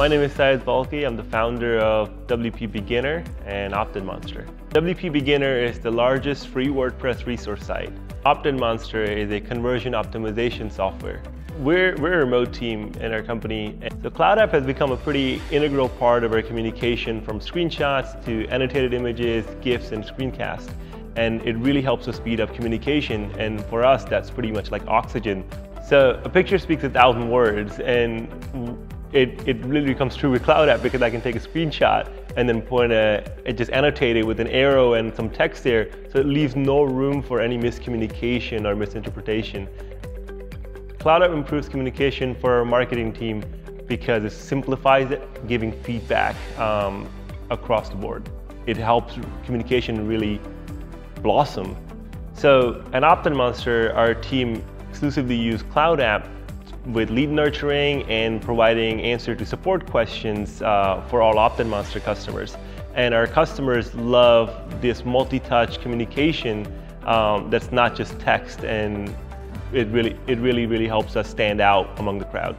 My name is Syed Balkhi. I'm the founder of WPBeginner and OptinMonster. WPBeginner is the largest free WordPress resource site. OptinMonster is a conversion optimization software. We're a remote team in our company. So CloudApp has become a pretty integral part of our communication, from screenshots to annotated images, GIFs, and screencasts. And it really helps us speed up communication, and for us that's pretty much like oxygen. So a picture speaks 1,000 words, and it literally comes true with CloudApp, because I can take a screenshot and then just annotate it with an arrow and some text there, so it leaves no room for any miscommunication or misinterpretation. CloudApp improves communication for our marketing team because it simplifies it, giving feedback across the board. It helps communication really blossom. So at OptinMonster, our team exclusively use CloudApp with lead nurturing and providing answer to support questions for all OptinMonster customers. And our customers love this multi-touch communication that's not just text, and it really helps us stand out among the crowd.